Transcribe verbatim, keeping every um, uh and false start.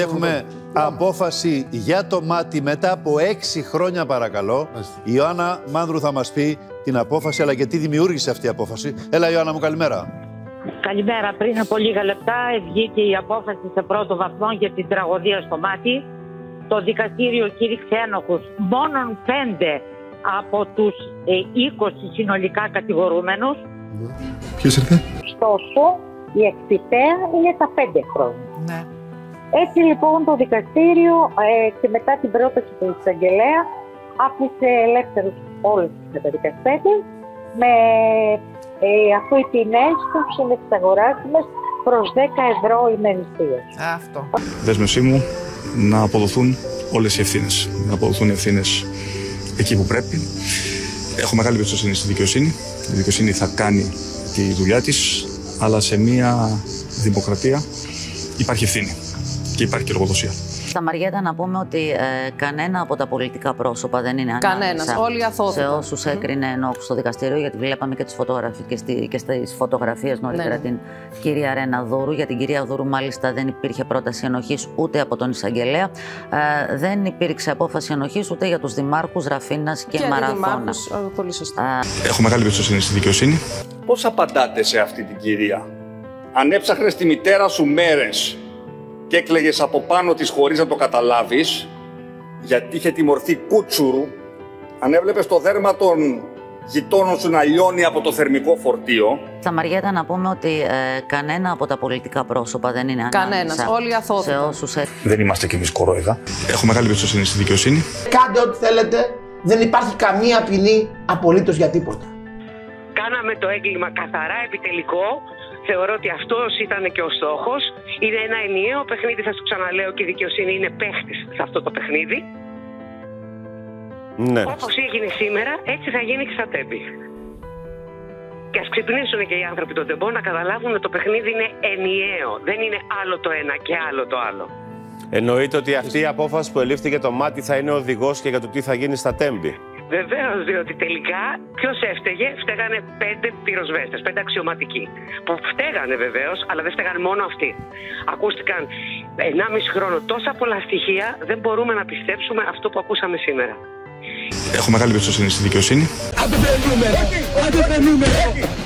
Έχουμε απόφαση για το ΜΑΤΙ μετά από έξι χρόνια, παρακαλώ. Η Ιωάννα Μάνδρου θα μας πει την απόφαση, αλλά και τι δημιούργησε αυτή η απόφαση. Έλα, Ιωάννα μου, καλημέρα. Καλημέρα. Πριν από λίγα λεπτά βγήκε η απόφαση σε πρώτο βαθμό για την τραγωδία στο ΜΑΤΙ. Το δικαστήριο κήρυξε ένοχους μόνον πέντε από τους είκοσι συνολικά κατηγορούμενους. Ποιος ήρθε? Ωστόσο, η εκτυπέα είναι τα πέντε χρόνια. Ναι. Έτσι λοιπόν το δικαστήριο ε, και μετά την πρόταση του εισαγγελέα άφησε ελεύθερους όλους τους καταδικασμένους με ε, αυτή την ένσταση με τις αγοράσεις μας προς δέκα ευρώ ημερησίας. Αυτό. Δέσμευσή μου να αποδοθούν όλες οι ευθύνες. Να αποδοθούν οι ευθύνες εκεί που πρέπει. Έχω μεγάλη εμπιστοσύνη στη δικαιοσύνη. Η δικαιοσύνη θα κάνει τη δουλειά της, αλλά σε μια δημοκρατία υπάρχει ευθύνη. Και υπάρχει και λογοδοσία. Στα Μαριέτα να πούμε ότι ε, κανένα από τα πολιτικά πρόσωπα δεν είναι ανάμεσα σε όσους έκρινε ενόχους στο δικαστήριο, γιατί βλέπαμε και, και, στη, και στις φωτογραφίες νωρίτερα, ναι, την κυρία Ρένα Δούρου. Για την κυρία Δούρου μάλιστα δεν υπήρχε πρόταση ενοχής ούτε από τον εισαγγελέα. Ε, δεν υπήρξε απόφαση ενοχής ούτε για τους δημάρχους Ραφίνας και, και Μαραγώνα. Πολύ σωστά. Ε, Έχω μεγάλη εμπιστοσύνη στη δικαιοσύνη. Πώς απαντάτε σε αυτή την κυρία? Αν έψαχνες τη μητέρα σου μέρες και έκλαιγες από πάνω της χωρίς να το καταλάβεις, γιατί είχε τη μορφή κούτσουρου, αν έβλεπες το δέρμα των γειτόνων σου να λιώνει από το θερμικό φορτίο. Στα Μαριέτα να πούμε ότι ε, κανένα από τα πολιτικά πρόσωπα δεν είναι ανάμεσα σε όσους... Δεν είμαστε κι εμείς κορόιδα. Έχω μεγάλη εμπιστοσύνη στη δικαιοσύνη. Κάντε ό,τι θέλετε, δεν υπάρχει καμία ποινή απολύτως για τίποτα. Κάναμε το έγκλημα καθαρά επιτελικό. Θεωρώ ότι αυτός ήταν και ο στόχος. Είναι ένα ενιαίο παιχνίδι, θα σου ξαναλέω, και η δικαιοσύνη είναι παίχτης σε αυτό το παιχνίδι. Ναι. Όπως έγινε σήμερα, έτσι θα γίνει και στα Τέμπη. Και ας ξυπνήσουν και οι άνθρωποι των Τεμπών να καταλάβουν ότι το παιχνίδι είναι ενιαίο. Δεν είναι άλλο το ένα και άλλο το άλλο. Εννοείται ότι αυτή η απόφαση που ελήφθηκε το ΜΑΤΙ θα είναι οδηγός και για το τι θα γίνει στα Τέμπη. Βεβαίως, διότι τελικά ποιος έφταιγε? Φταίγανε πέντε πυροσβέστες, πέντε αξιωματικοί. Που φταίγανε βεβαίως, αλλά δεν φταίγαν μόνο αυτοί. Ακούστηκαν ενάμιση χρόνο τόσα πολλά στοιχεία, δεν μπορούμε να πιστέψουμε αυτό που ακούσαμε σήμερα. Έχω μεγάλη εμπιστοσύνη στη δικαιοσύνη. Αντεπαινούμε! Αντεπαινούμε!